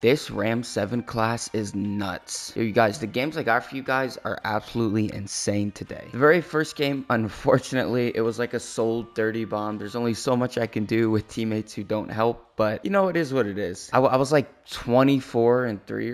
This Ram 7 class is nuts. Yo, you guys, the games I got for you guys are absolutely insane today. The very first game, unfortunately, it was like a soul dirty bomb. There's only so much I can do with teammates who don't help, but you know, it is what it is. I was like 24-3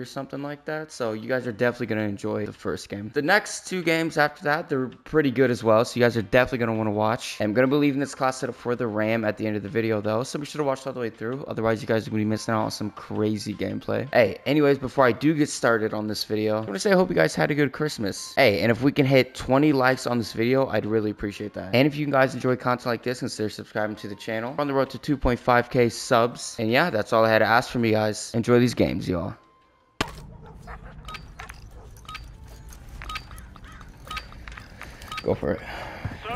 or something like that, so you guys are definitely going to enjoy the first game. The next two games after that, they're pretty good as well, so you guys are definitely going to want to watch. I'm going to be leaving this class setup for the Ram at the end of the video, though, so be sure to watch all the way through. Otherwise, you guys are going to be missing out on some crazy games. Play. Hey, anyways, before I do get started on this video, I want to say I hope you guys had a good Christmas. Hey, and if we can hit 20 likes on this video, I'd really appreciate that. And if you guys enjoy content like this, consider subscribing to the channel. We're on the road to 2.5k subs. And yeah, that's all I had to ask from you guys. Enjoy these games, y'all. Go for it.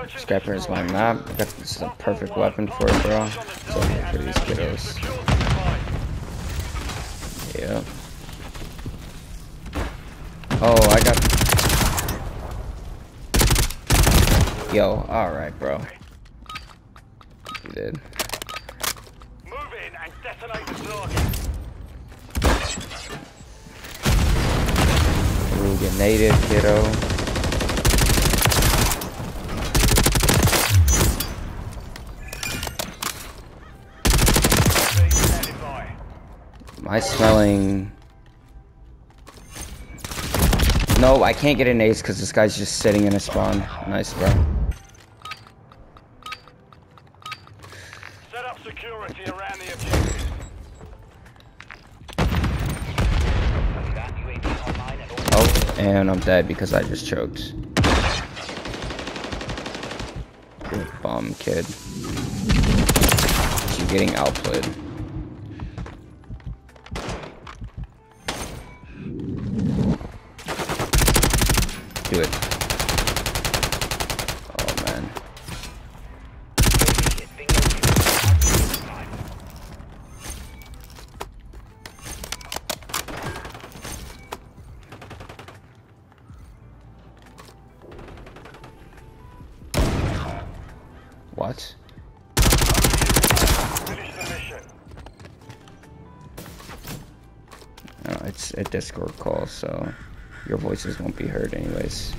Skyper is my map. This is a perfect weapon for it, bro. So for these kiddos. Yeah. Oh, I got. Yo, all right, bro. You did. Move in and detonate the target. Ruganade, kiddo. I smelling. No, I can't get an ace because this guy's just sitting in a spawn. Nice, bro. Set up security around the objective. Oh, and I'm dead because I just choked. You're a bomb, kid. You're getting outplayed. Do it. Oh man. What? Finish the mission. No, it's a Discord call, so your voices won't be heard anyways.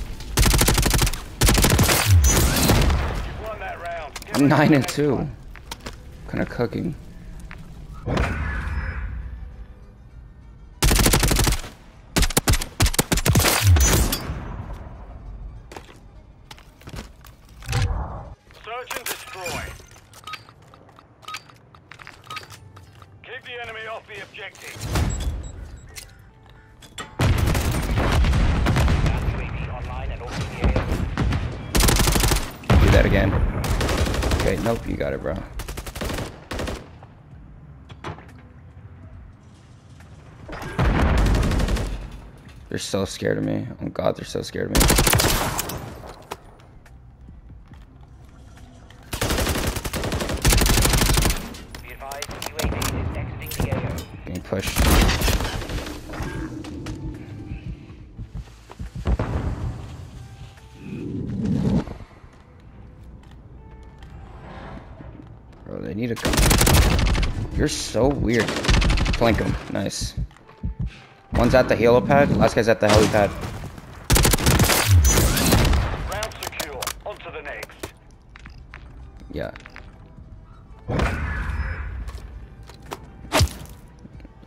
I'm 9-2. What kind of cooking? Search and destroy. Keep the enemy off the objective. That again. Okay, nope, you got it, bro. They're so scared of me. Oh god, they're so scared of me. Getting pushed. They need a gun. You're so weird. Flank him. Nice. One's at the helipad. Last guy's at the helipad. Round secure. On to the next. Yeah. Yeah,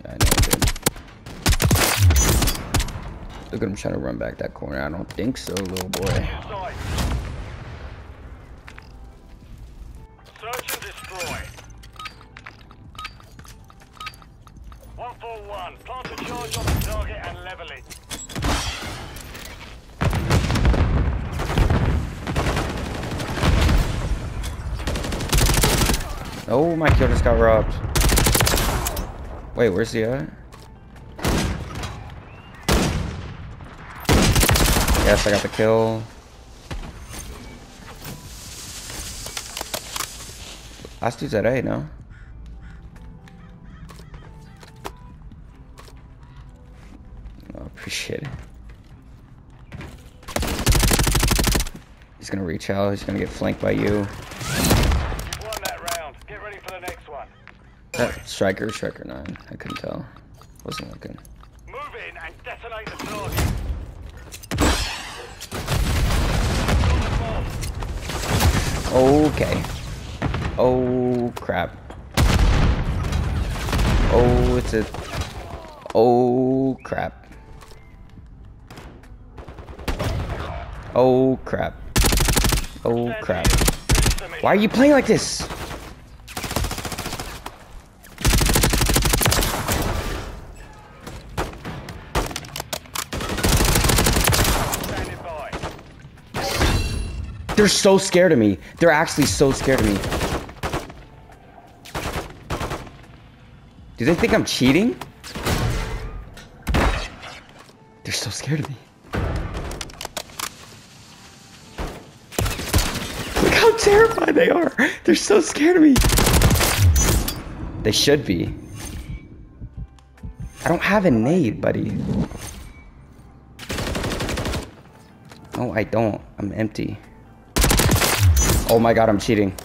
I know, dude. Look at him trying to run back that corner. I don't think so, little boy. Plant a charge on the target and level it. Oh, my kill just got robbed. Wait, where's he at? Yes, I got the kill. Last dude's at A, no? Shit. He's gonna reach out. He's gonna get flanked by you. You won that round. Get ready for the next one. That striker, striker 9. I couldn't tell. Wasn't looking. Move in and detonate the target. Okay. Oh crap. Oh, it's a. Oh crap. Oh crap. Oh crap. Why are you playing like this? They're so scared of me. They're actually so scared of me. Do they think I'm cheating? They're so scared of me. Look how terrified they are. They're so scared of me. They should be. I don't have a nade, buddy. No, I don't. I'm empty. Oh my god, I'm cheating.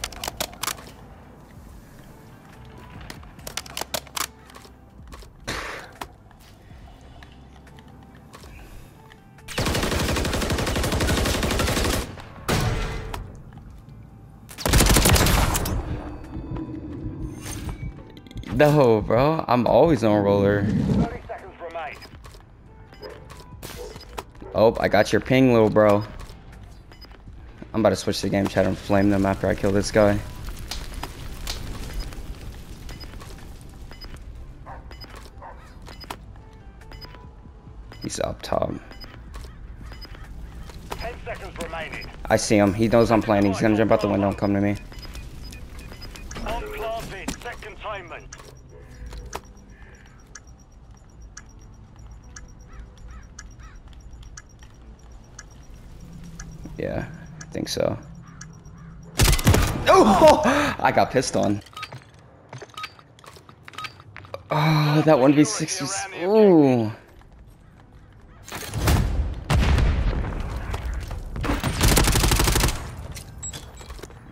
No, bro, I'm always on roller. 30 seconds remain. Oh, I got your ping, little bro. I'm about to switch the game chat and flame them after I kill this guy. He's up top. 10 seconds remaining. I see him. He knows I'm playing. He's gonna jump out the window and come to me. Unplanted, second timer. Yeah. I think so. Oh! I got pissed on. Oh, that 1v6 was... Ooh.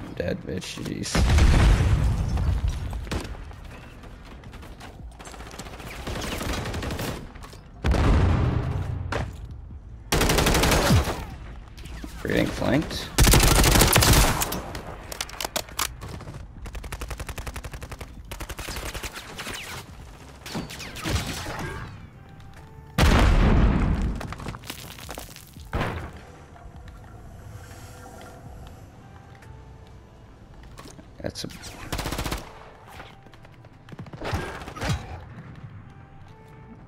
I'm dead, bitch. Jeez. We're getting flanked. That's a...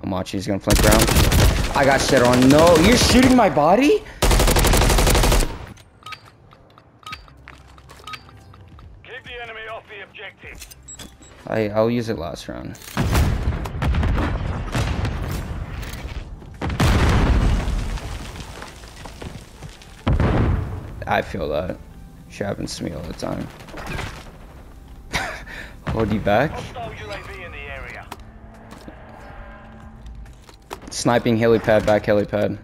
Amachi's gonna flank around. I got shit on. No, you're shooting my body? I'll use it last round. I feel that. Shit happens to me all the time. Hold you back. Sniping helipad, back helipad.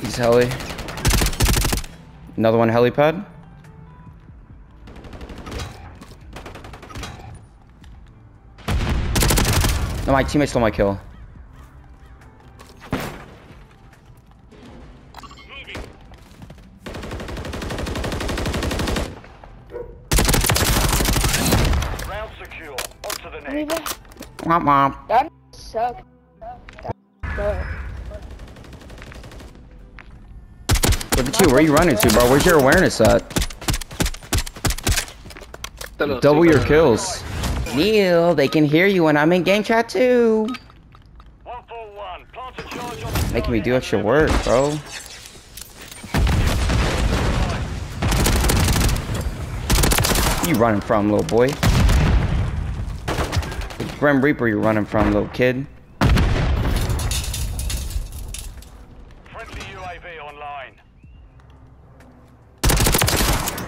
He's heli. Another one helipad. No, my teammate stole my kill. Round secure. On to the next. Womp womp. That sucked. Where are you running to, bro? Where's your awareness at? Double your kills. Neil, they can hear you when I'm in game chat too. Making me do extra work, bro. Where you running from, little boy? The Grim Reaper you running from, little kid. Friendly UAV online.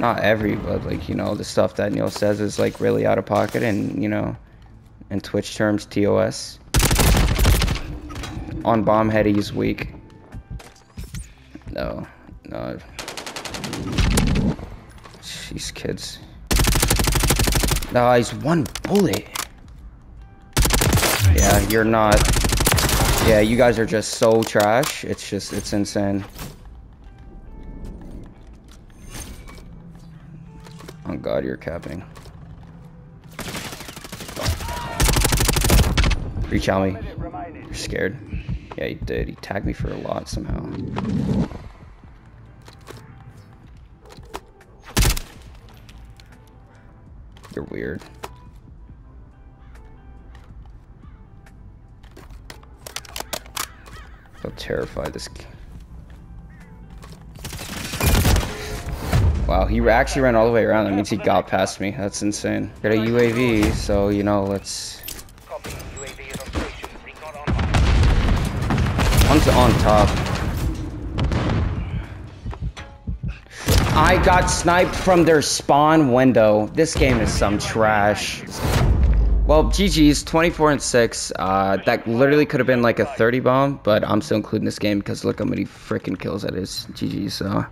Not every, but like, you know, the stuff that Neil says is like really out of pocket and, you know, in Twitch terms, TOS. On bomb head, he's weak. No, no. Jeez, kids. Nice, one bullet. Yeah, you're not. Yeah, you guys are just so trash. It's insane. Oh God, you're capping. Reach out me. You're scared. Yeah, he did. He tagged me for a lot somehow. You're weird. I feel terrified. This. Wow, he actually ran all the way around. That means he got past me. That's insane. Got a UAV, so you know, let's. One's on top. I got sniped from their spawn window. This game is some trash. Well, GG's, 24-6. That literally could have been like a 30 bomb, but I'm still including this game because look how many freaking kills that is. GG's, so.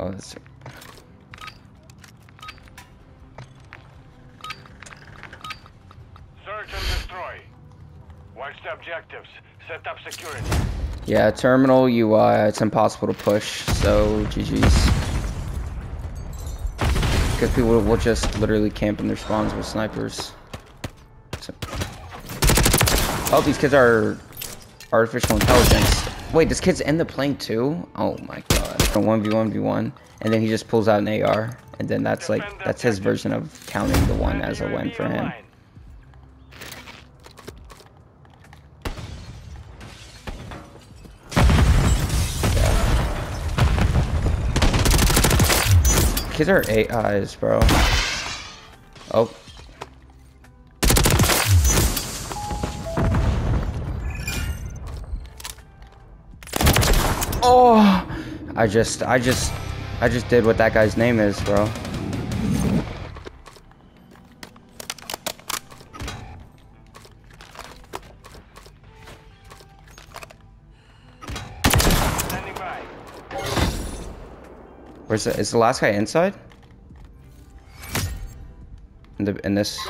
Oh, that's. Search and destroy. Watch the objectives. Set up security. Yeah, terminal UI, it's impossible to push, so GG's. Because people will just literally camp in their spawns with snipers. So. Oh, these kids are artificial intelligence. Wait, this kid's in the plane too? Oh my God. 1v1v1, and then he just pulls out an AR, and then that's like, that's his version of counting the one as a win for him. Kids are AIs, bro. Oh. Oh! I just did what that guy's name is, bro. Where's the, is the last guy inside? In this. He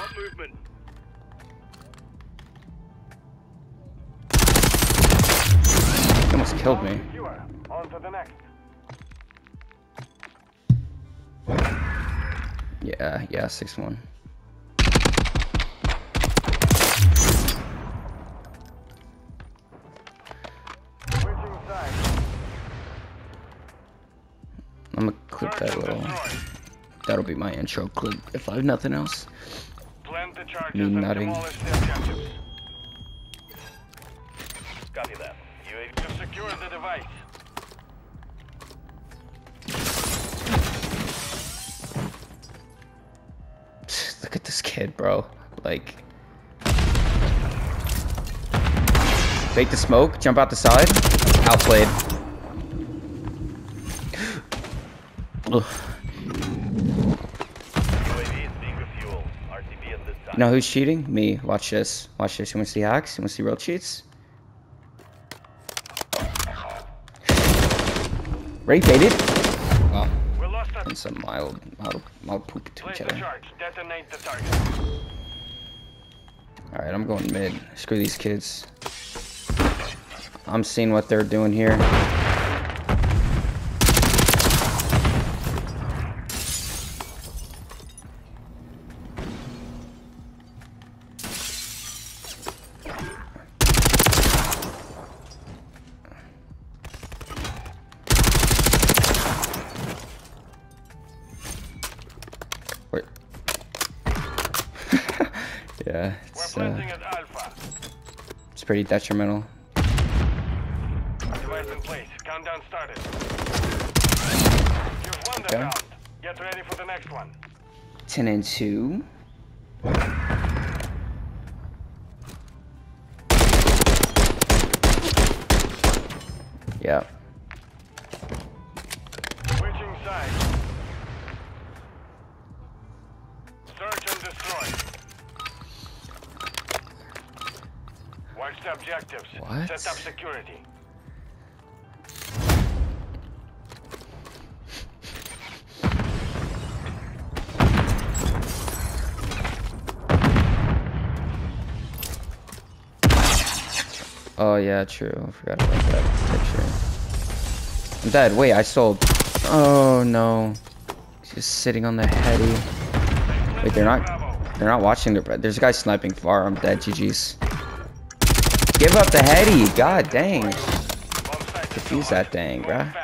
almost killed me. On to the next. Yeah, yeah, 6-1. I'm gonna clip that little. That'll be my intro clip if I have nothing else. Me nutting. Copy that. You have secured the device. Look at this kid, bro. Like, bait the smoke, jump out the side, outplayed. You know who's cheating? Me. Watch this. Watch this. You want to see hacks? You want to see real cheats? Ray baited. Wow. And some mild poop to each other. Alright, I'm going mid. Screw these kids. I'm seeing what they're doing here. Yeah, it's pretty detrimental. Device in place. Countdown started. You've won the round. Get ready for the next one. 10-2. Yeah. Switching sides. Search and destroy. Watch the objectives. What? Set up security. Oh yeah, true. I forgot about that picture. I'm dead. Wait, I sold. Oh no. Just sitting on the heady. Wait, they're not watching their bread. There's a guy sniping far. I'm dead. GG's. Give up the heady. God dang. Defuse that dang, bruh.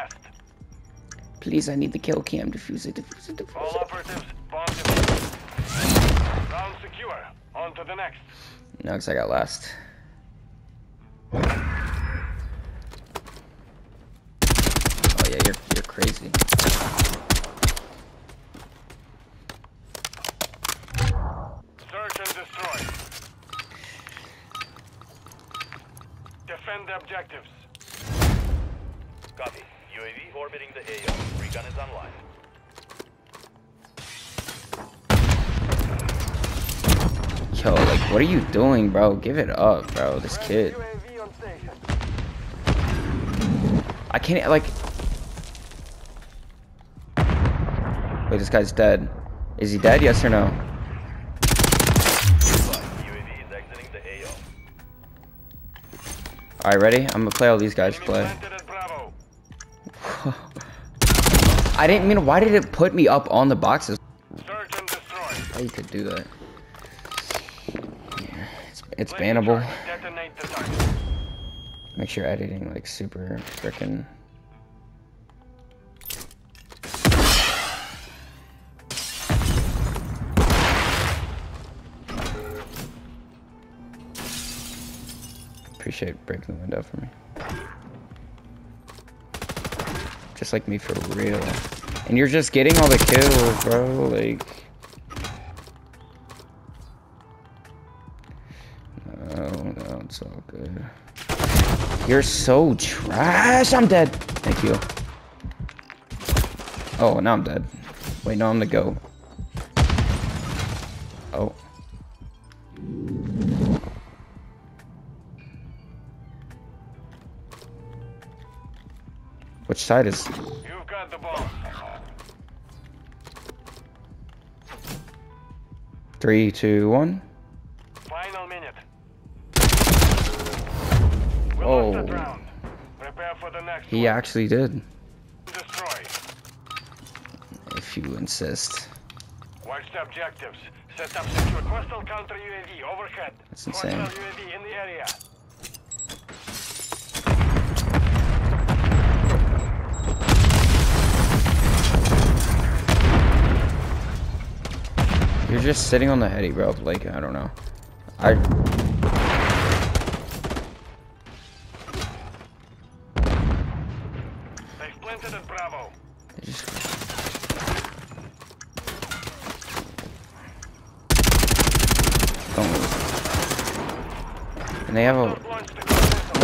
Please, I need the kill cam. Defuse it. Defuse it. Defuse it. Round secure. On to the next. No, because I got last. Oh yeah, you're crazy. Search and destroy. Defend the objectives. Copy. UAV orbiting the AO. Free gun is online. Yo, like, what are you doing, bro? Give it up, bro. This kid. I can't, like... Wait, this guy's dead. Is he dead? Yes or no? Alright, ready? I'm gonna play all these guys play. I didn't mean... Why did it put me up on the boxes? How you could do that? It's bannable. Make sure editing like super frickin'. Appreciate breaking the window for me. Just like me for real. And you're just getting all the kills, bro. Like. No, it's all good. You're so trash. I'm dead. Thank you. Oh, now I'm dead. Wait, no, I'm the goat. Oh. Which side is? You've got the ball. 3, 2, 1. Final minute. Oh, prepare for the next he one. Actually did. Destroy. If you insist. Watch the objectives. Set up secure coastal counter UAV overhead. That's insane. Coastal UAV in the area. You're just sitting on the heady, bro. Like, I don't know. And they have a...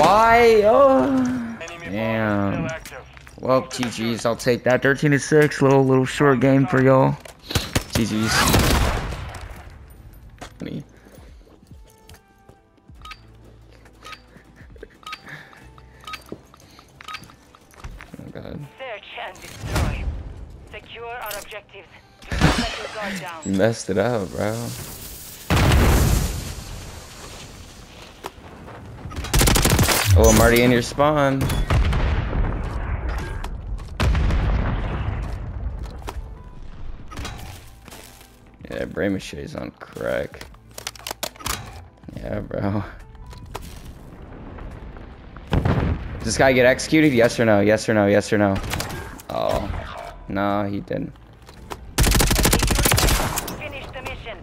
Why? Oh, damn. Well, GG's. I'll take that. 13-6. Little short game for y'all. GG's. Oh, God. Search and destroy. Secure our objectives. Do not let your guard down. You messed it up, bro. Oh, I'm already in your spawn. Yeah, Brayshmay's on crack. Yeah, bro. Does this guy get executed? Yes or no? Yes or no? Yes or no? Oh. No, he didn't. Finish the mission.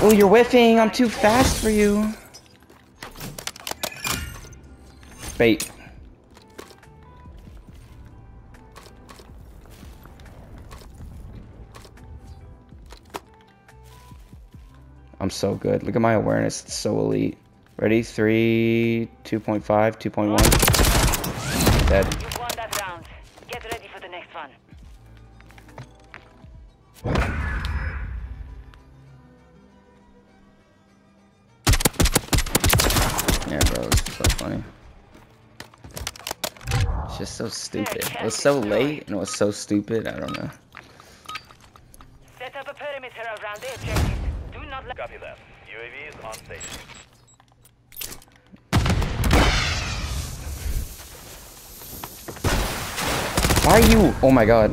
Oh, you're whiffing. I'm too fast for you. Bait. I'm so good. Look at my awareness. It's so elite. Ready? 3, 2.5, 2.1. Dead. You've won that round. Get ready for the next one. Yeah, bro. It's so funny. It's just so stupid. It was so late and it was so stupid. I don't know. Set up a perimeter around the objective. Do not let. Copy that. UAV is on station. Why are you? Oh my god.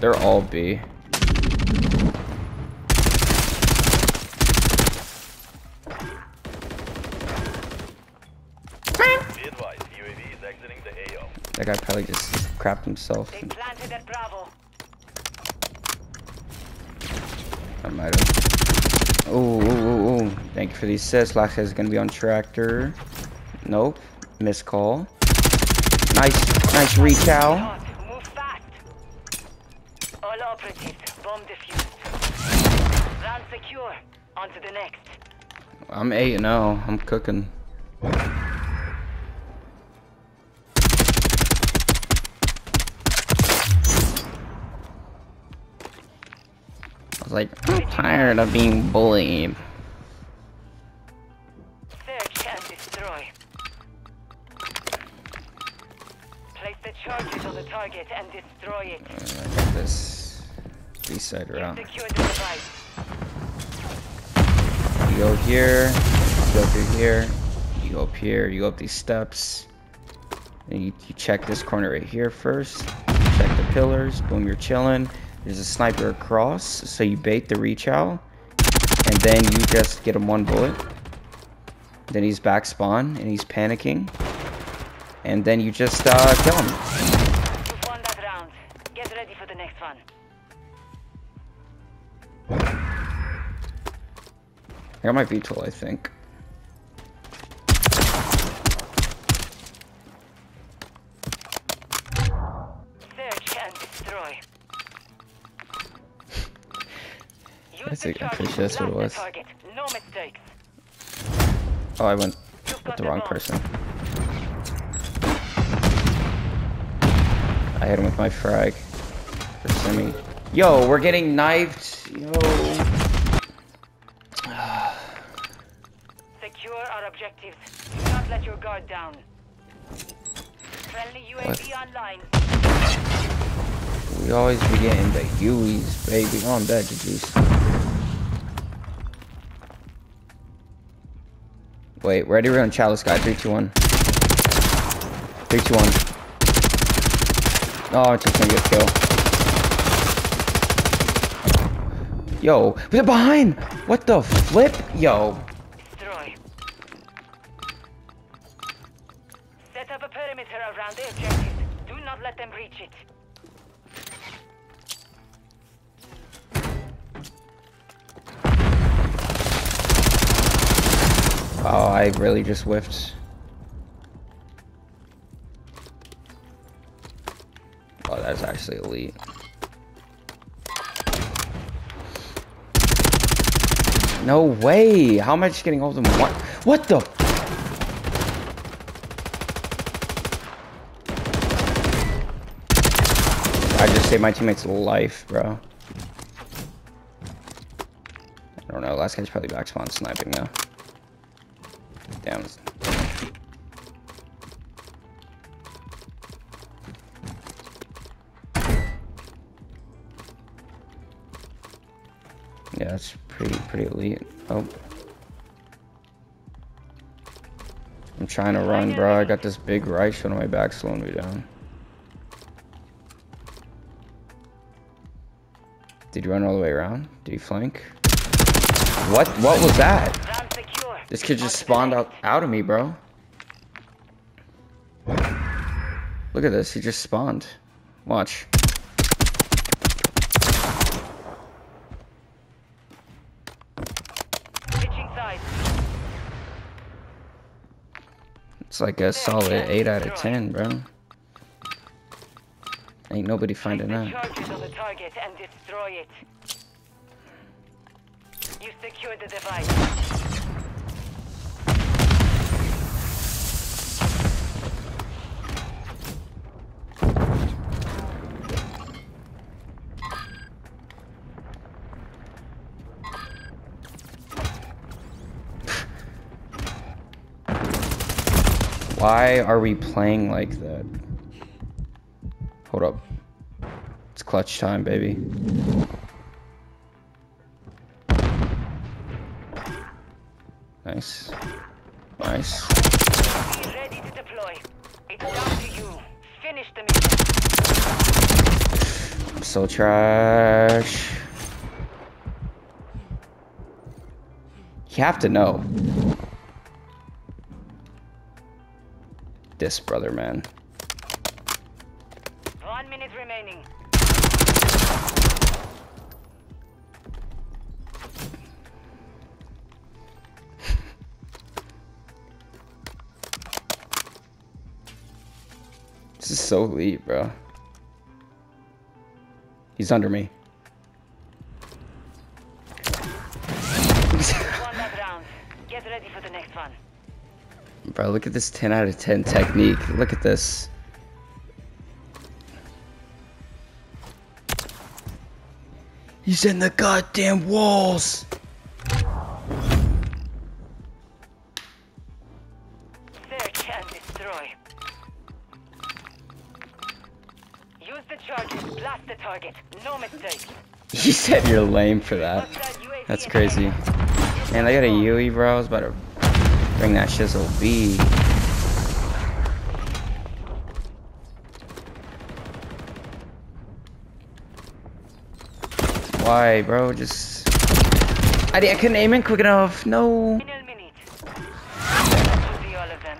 They're all B. That guy probably just crapped himself. They planted at Bravo. I might have. Oh. Thank you for the assist. Last is going to be on tractor. Nope. Missed call. Nice reach out. Move fast. All operatives, bomb defused. Round secure. On to the next. I'm 8-0. I'm cooking. I was like, I'm tired of being bullied. Search and destroy. Place the charges on the target and destroy it. I got this B side route. You go here, you go through here, you go up here, you go up these steps. And you check this corner right here first. Check the pillars, boom, you're chilling. There's a sniper across, so you bait the reach out, and then you just get him one bullet. Then he's back spawn, and he's panicking. And then you just kill him. You've won that round. Get ready for the next one. I got my VTOL, I think. I'm pretty sure that's what it was. Oh, I went with the wrong person. I hit him with my frag. Yo, we're getting knifed. Yo. Secure our objectives. Do not let your guard down. Friendly UAV online. We always be getting the Hueys, baby. Oh, I'm dead, juice. Wait, ready? We're on Chalice guy. 3, 2, 1. 3, 2, 1. Oh, it's just gonna get a kill. Yo, they're behind! What the flip? Yo. Destroy. Set up a perimeter around the objective. Do not let them breach it. Oh, I really just whiffed. Oh, that's actually elite. No way! How am I just getting all of them? What the? I just saved my teammate's life, bro. I don't know. Last guy's probably back spawn sniping now. Damn. Yeah, that's pretty elite. Oh. I'm trying to run, bro. I got this big right shot on my back slowing me down. Did you run all the way around? Did you flank? What was that? This kid just spawned out of me, bro. Look at this. He just spawned. Watch. It's like a solid 8 out of 10, bro. Ain't nobody finding out. You secured the device. Why are we playing like that? Hold up. It's clutch time, baby. Nice. Nice. Be ready to deploy. It's down to you. Finish the mission. I'm so trash. You have to know. This brother, man. 1 minute remaining. This is so elite, bro. He's under me. Get ready for the next one. Bro, look at this 10 out of 10 technique. Look at this. He's in the goddamn walls. Search and destroy. Use the charges, blast the target. No mistakes. You said you're lame for that. That's crazy. Man, I got a UE, bro. I was about to bring that shizzle B. Why, bro? Just I couldn't aim in quick enough. No.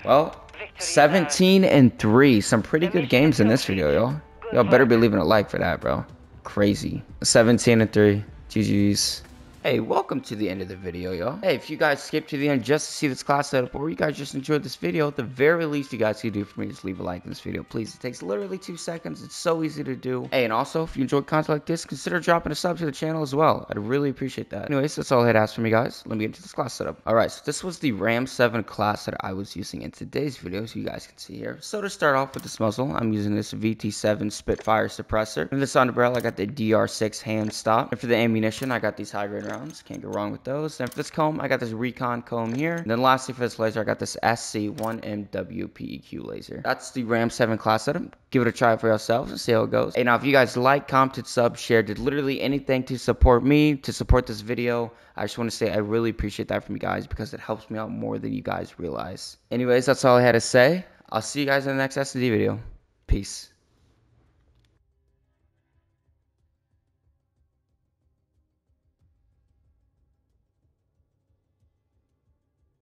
Well, 17-3. Some pretty good games in this video, y'all. Y'all better be leaving a like for that, bro. Crazy. 17-3. GG's. Hey, welcome to the end of the video, y'all. Hey, if you guys skipped to the end just to see this class setup, or you guys just enjoyed this video, at the very least you guys can do for me is leave a like in this video, please. It takes literally 2 seconds. It's so easy to do. Hey, and also, if you enjoyed content like this, consider dropping a sub to the channel as well. I'd really appreciate that. Anyways, that's all I had asked from you guys. Let me get into this class setup. All right, so this was the Ram 7 class that I was using in today's video, so you guys can see here. So to start off with this muzzle, I'm using this VT7 Spitfire Suppressor. And this underbarrel, I got the DR6 Hand Stop. And for the ammunition, I got these high grade rounds. Can't go wrong with those. And for this comb, I got this recon comb here. And then lastly for this laser, I got this SC1MWPEQ laser. That's the Ram 7 class setup. Give it a try for yourselves and see how it goes. And now if you guys like, commented, sub, shared, did literally anything to support me, to support this video, I just want to say I really appreciate that from you guys because it helps me out more than you guys realize. Anyways, that's all I had to say. I'll see you guys in the next SD video. Peace.